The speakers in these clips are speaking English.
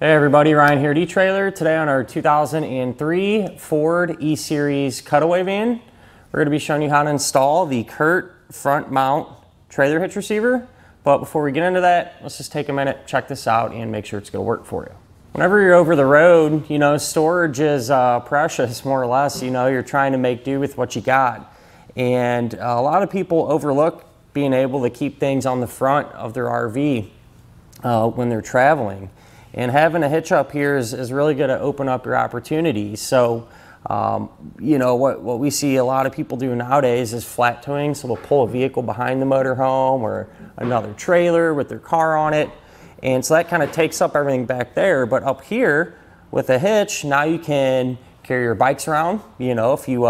Hey everybody, Ryan here at E-Trailer. Today on our 2003 Ford E-Series Cutaway van, we're going to be showing you how to install the CURT front mount trailer hitch receiver. But before we get into that, let's just take a minute, check this out, and make sure it's going to work for you. Whenever you're over the road, you know, storage is precious, more or less. You know, you're trying to make do with what you got. And a lot of people overlook being able to keep things on the front of their RV when they're traveling. And having a hitch up here is really going to open up your opportunities. So, you know, what we see a lot of people do nowadays is flat towing. So they'll pull a vehicle behind the motorhome or another trailer with their car on it. And so that kind of takes up everything back there. But up here with a hitch, now you can carry your bikes around. You know, if you,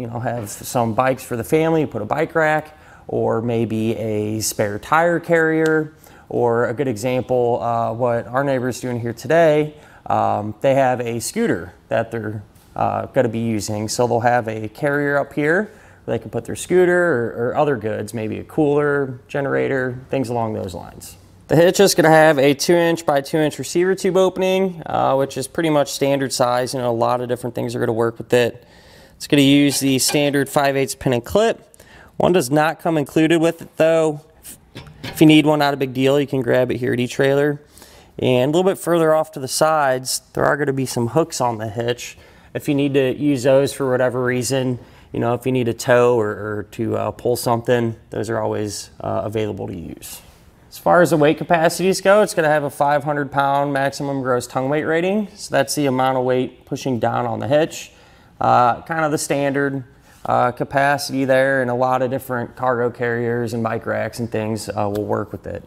you know, have some bikes for the family, you put a bike rack or maybe a spare tire carrier. Or a good example, what our neighbor's doing here today, they have a scooter that they're gonna be using. So they'll have a carrier up here where they can put their scooter or other goods, maybe a cooler, generator, things along those lines. The hitch is gonna have a 2" by 2" receiver tube opening, which is pretty much standard size. You know, a lot of different things are gonna work with it. It's gonna use the standard 5/8 pin and clip. One does not come included with it though. If you need one, not a big deal, you can grab it here at E-Trailer. And a little bit further off to the sides, there are going to be some hooks on the hitch. If you need to use those for whatever reason, you know, if you need a tow or to pull something, those are always available to use. As far as the weight capacities go, it's going to have a 500-pound maximum gross tongue weight rating. So that's the amount of weight pushing down on the hitch. Kind of the standard capacity there, and a lot of different cargo carriers and bike racks and things will work with it.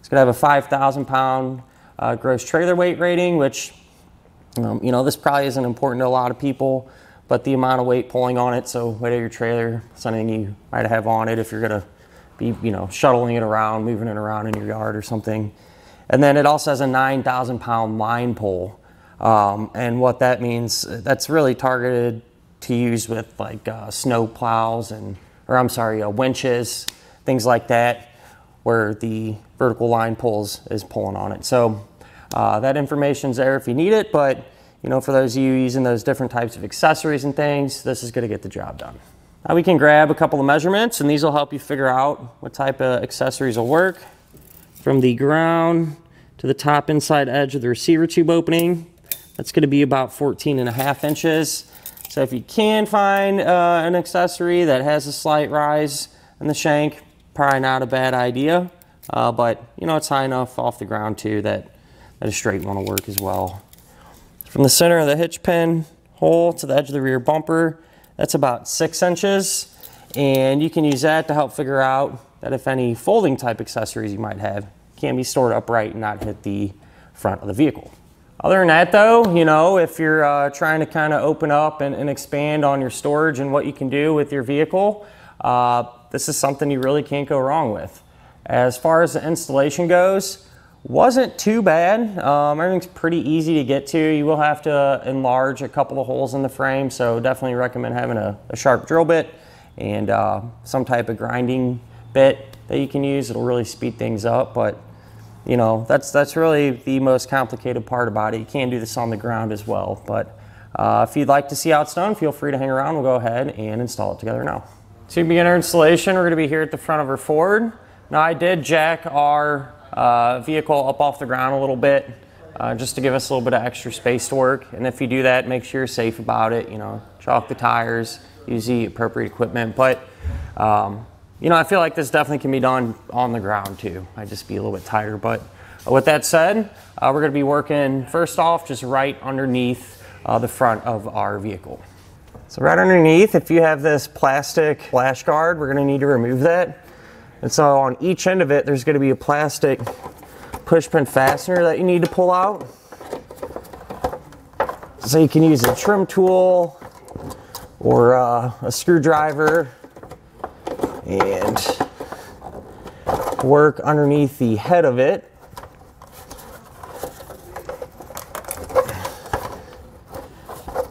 It's going to have a 5,000-pound gross trailer weight rating, which, you know, this probably isn't important to a lot of people, but the amount of weight pulling on it, so whatever your trailer, something you might have on it if you're going to be, you know, shuttling it around, moving it around in your yard or something. And then it also has a 9,000-pound line pull, and what that means, that's really targeted to use with like snow plows and, or I'm sorry, winches, things like that, where the vertical line pulls is pulling on it. So that information's there if you need it, but you know, for those of you using those different types of accessories and things, this is gonna get the job done. Now we can grab a couple of measurements, and these will help you figure out what type of accessories will work. From the ground to the top inside edge of the receiver tube opening, that's gonna be about 14.5 inches. So if you can find an accessory that has a slight rise in the shank, probably not a bad idea, but you know, it's high enough off the ground too that a straight one will work as well. From the center of the hitch pin hole to the edge of the rear bumper, that's about 6 inches, and you can use that to help figure out that if any folding type accessories you might have can be stored upright and not hit the front of the vehicle. Other than that though, you know, if you're trying to kind of open up and expand on your storage and what you can do with your vehicle, this is something you really can't go wrong with. As far as the installation goes, wasn't too bad. Everything's pretty easy to get to. You will have to enlarge a couple of holes in the frame, so definitely recommend having a sharp drill bit and some type of grinding bit that you can use. It'll really speed things up, but you know, that's really the most complicated part about it. You can do this on the ground as well, but if you'd like to see how it's done, feel free to hang around. We'll go ahead and install it together now. To begin our installation, we're going to be here at the front of our Ford. Now I did jack our vehicle up off the ground a little bit, just to give us a little bit of extra space to work. And if you do that, make sure you're safe about it. You know, chalk the tires, use the appropriate equipment, but you know, I feel like this definitely can be done on the ground too. I'd just be a little bit tighter. But with that said, we're gonna be working first off just right underneath the front of our vehicle. So right underneath, if you have this plastic flash guard, we're gonna need to remove that. And so on each end of it, there's gonna be a plastic push pin fastener that you need to pull out. So you can use a trim tool or a screwdriver and work underneath the head of it.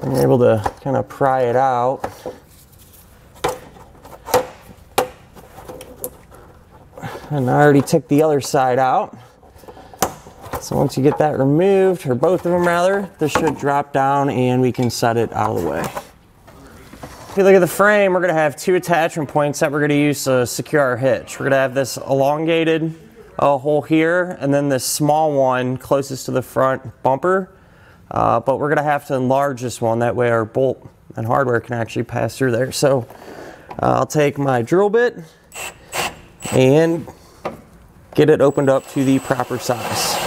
And you're able to kind of pry it out. And I already took the other side out. So once you get that removed, or both of them rather, this should drop down and we can set it out of the way. If you look at the frame, we're going to have two attachment points that we're going to use to secure our hitch. We're going to have this elongated hole here, and then this small one closest to the front bumper. But we're going to have to enlarge this one, that way our bolt and hardware can actually pass through there. So I'll take my drill bit and get it opened up to the proper size.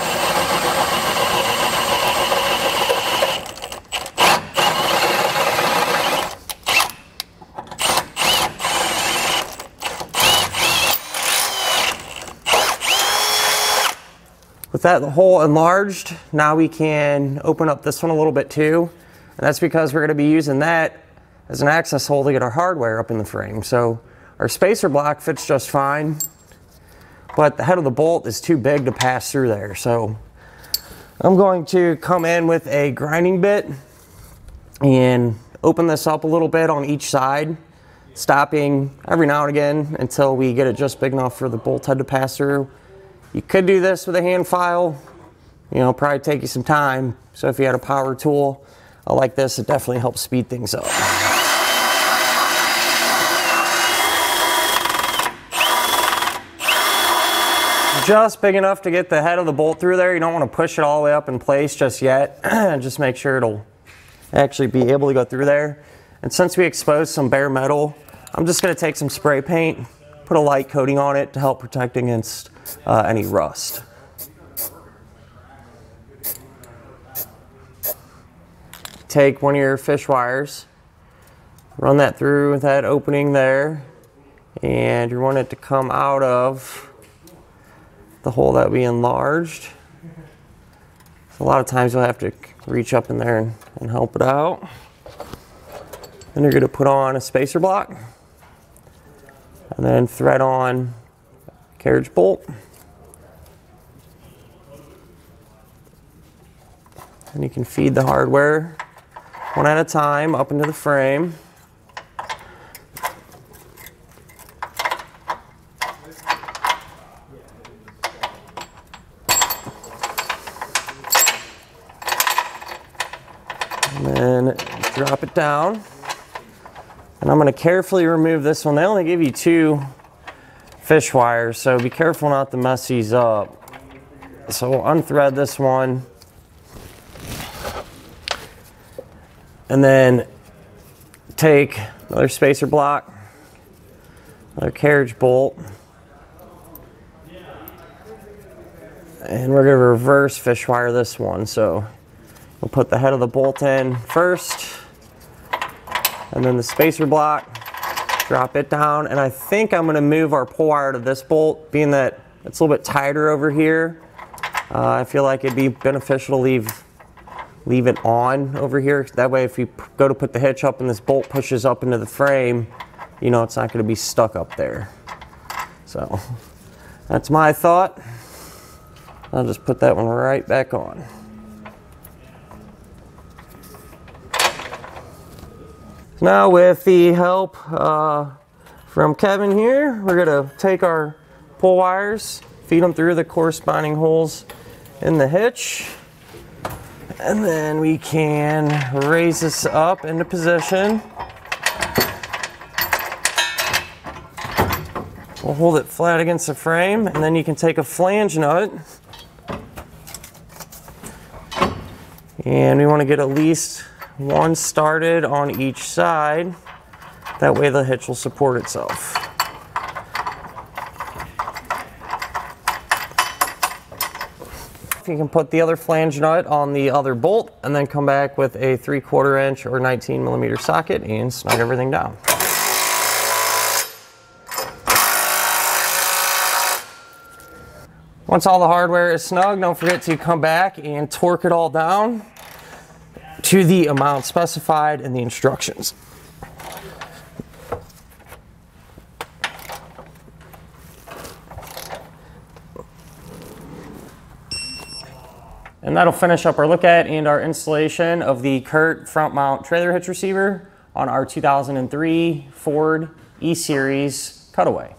With that hole enlarged, now we can open up this one a little bit too. And that's because we're going to be using that as an access hole to get our hardware up in the frame. So our spacer block fits just fine, but the head of the bolt is too big to pass through there. So I'm going to come in with a grinding bit and open this up a little bit on each side, stopping every now and again until we get it just big enough for the bolt head to pass through. You could do this with a hand file, you know, probably take you some time. So if you had a power tool like this, it definitely helps speed things up. Just big enough to get the head of the bolt through there. You don't want to push it all the way up in place just yet. Just make sure it'll actually be able to go through there. And since we exposed some bare metal, I'm just going to take some spray paint, put a light coating on it to help protect against any rust. Take one of your fish wires, run that through that opening there, and you want it to come out of the hole that we enlarged. So a lot of times you'll have to reach up in there and help it out. Then you're going to put on a spacer block and then thread on carriage bolt, and you can feed the hardware one at a time up into the frame. And then drop it down, and I'm going to carefully remove this one. They only give you two fish wires, so be careful not to mess these up. So we'll unthread this one and then take another spacer block, another carriage bolt, and we're going to reverse fish wire this one. So we'll put the head of the bolt in first and then the spacer block. Drop it down, and I think I'm going to move our pull wire to this bolt, being that it's a little bit tighter over here. I feel like it'd be beneficial to leave it on over here. That way, if you go to put the hitch up and this bolt pushes up into the frame, you know it's not going to be stuck up there. So that's my thought. I'll just put that one right back on. Now with the help from Kevin here, we're going to take our pull wires, feed them through the corresponding holes in the hitch, and then we can raise this up into position. We'll hold it flat against the frame, and then you can take a flange nut, and we want to get at least one started on each side, that way the hitch will support itself. You can put the other flange nut on the other bolt and then come back with a 3/4 inch or 19mm socket and snug everything down. Once all the hardware is snug, don't forget to come back and torque it all down to the amount specified in the instructions. And that'll finish up our look at and our installation of the CURT front mount trailer hitch receiver on our 2003 Ford E-Series Cutaway.